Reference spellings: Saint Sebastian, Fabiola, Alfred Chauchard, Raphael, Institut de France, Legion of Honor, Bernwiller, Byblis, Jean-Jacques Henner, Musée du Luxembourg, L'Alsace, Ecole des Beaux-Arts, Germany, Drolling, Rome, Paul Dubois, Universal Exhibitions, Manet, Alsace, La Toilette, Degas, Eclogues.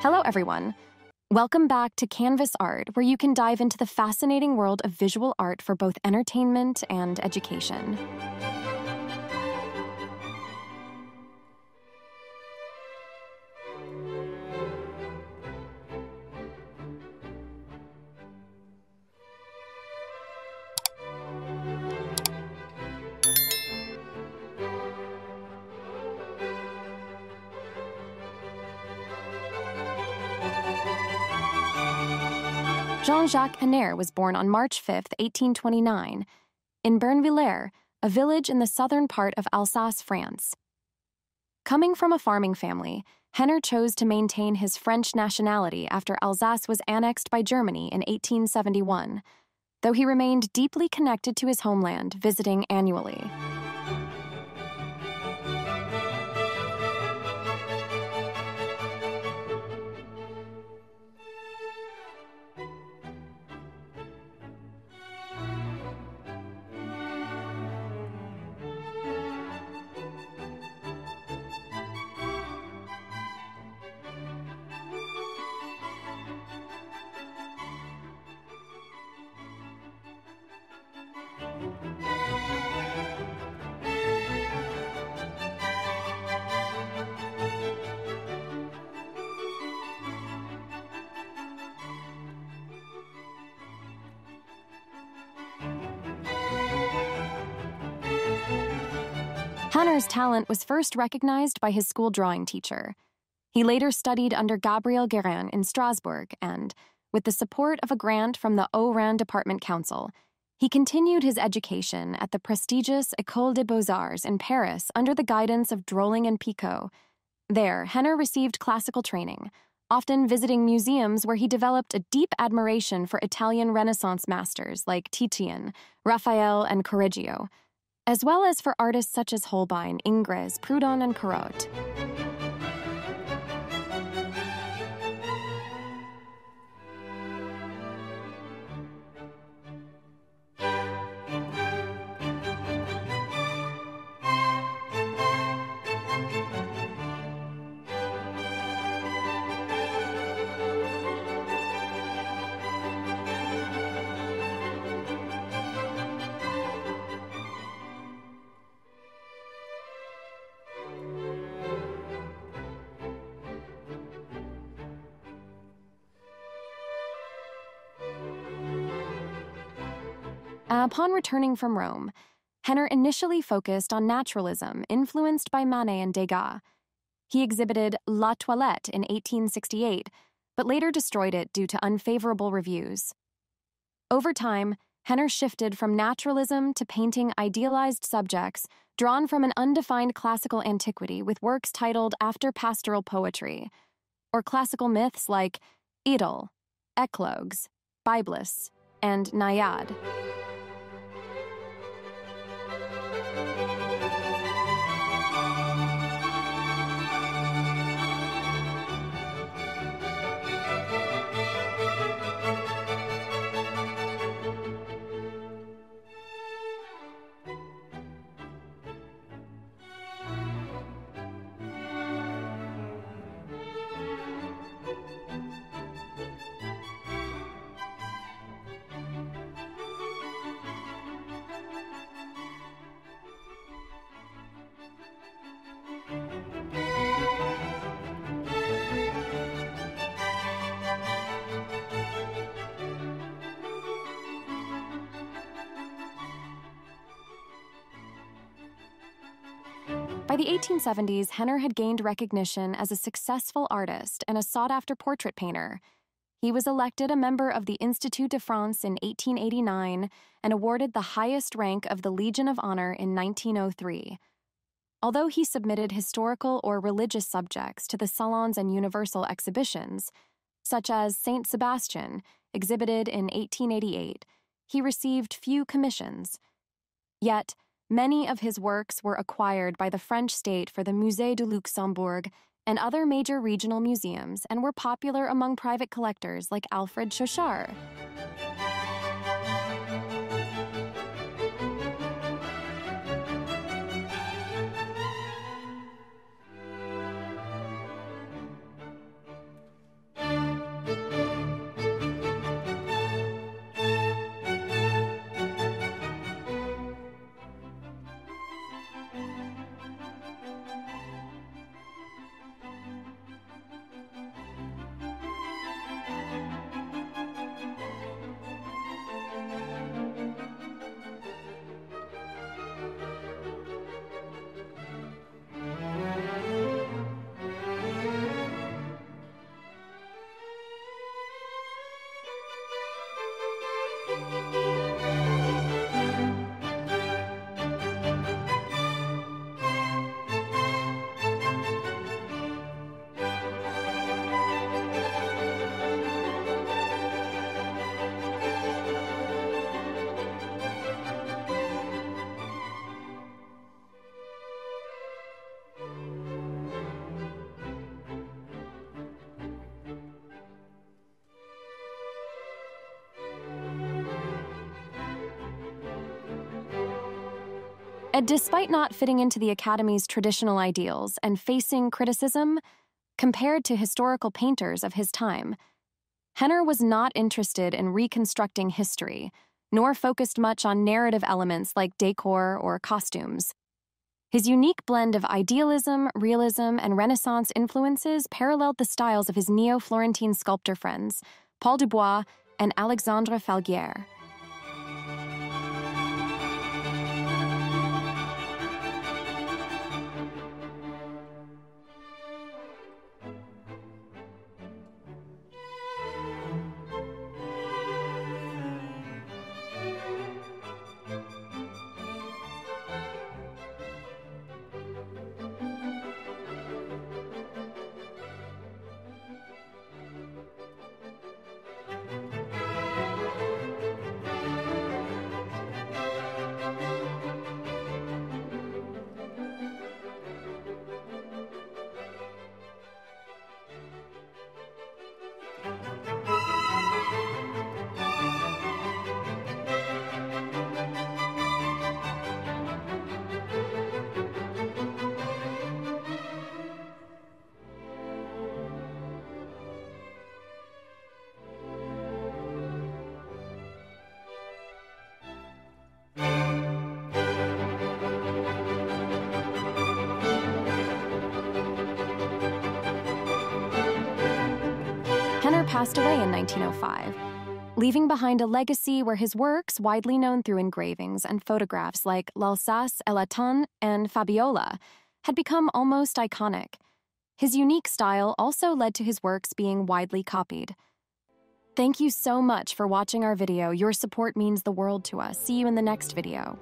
Hello, everyone. Welcome back to Canvas Art, where you can dive into the fascinating world of visual art for both entertainment and education. Jean-Jacques Henner was born on March 5, 1829, in Bernwiller, a village in the southern part of Alsace, France. Coming from a farming family, Henner chose to maintain his French nationality after Alsace was annexed by Germany in 1871, though he remained deeply connected to his homeland, visiting annually. Henner's talent was first recognized by his school drawing teacher. He later studied under Gabriel Guérin in Strasbourg and, with the support of a grant from the Haut-Rhin Department Council, he continued his education at the prestigious Ecole des Beaux-Arts in Paris under the guidance of Drolling and Picot. There, Henner received classical training, often visiting museums where he developed a deep admiration for Italian Renaissance masters like Titian, Raphael, and Correggio, as well as for artists such as Holbein, Ingres, Proudhon, and Corot. Upon returning from Rome, Henner initially focused on naturalism influenced by Manet and Degas. He exhibited La Toilette in 1868, but later destroyed it due to unfavorable reviews. Over time, Henner shifted from naturalism to painting idealized subjects drawn from an undefined classical antiquity with works titled after pastoral poetry, or classical myths like Idyll, Eclogues, Byblis, and Naiad. By the 1870s, Henner had gained recognition as a successful artist and a sought-after portrait painter. He was elected a member of the Institut de France in 1889 and awarded the highest rank of the Legion of Honor in 1903. Although he submitted historical or religious subjects to the Salons and Universal exhibitions, such as Saint Sebastian, exhibited in 1888, he received few commissions. Yet, many of his works were acquired by the French state for the Musée du Luxembourg and other major regional museums and were popular among private collectors like Alfred Chauchard. Despite not fitting into the Academy's traditional ideals and facing criticism, compared to historical painters of his time, Henner was not interested in reconstructing history, nor focused much on narrative elements like decor or costumes. His unique blend of idealism, realism, and Renaissance influences paralleled the styles of his Neo-Florentine sculptor friends, Paul Dubois and Alexandre Falguière. Passed away in 1905, leaving behind a legacy where his works, widely known through engravings and photographs like L'Alsace, Elle Attend, and Fabiola, had become almost iconic. His unique style also led to his works being widely copied. Thank you so much for watching our video. Your support means the world to us. See you in the next video.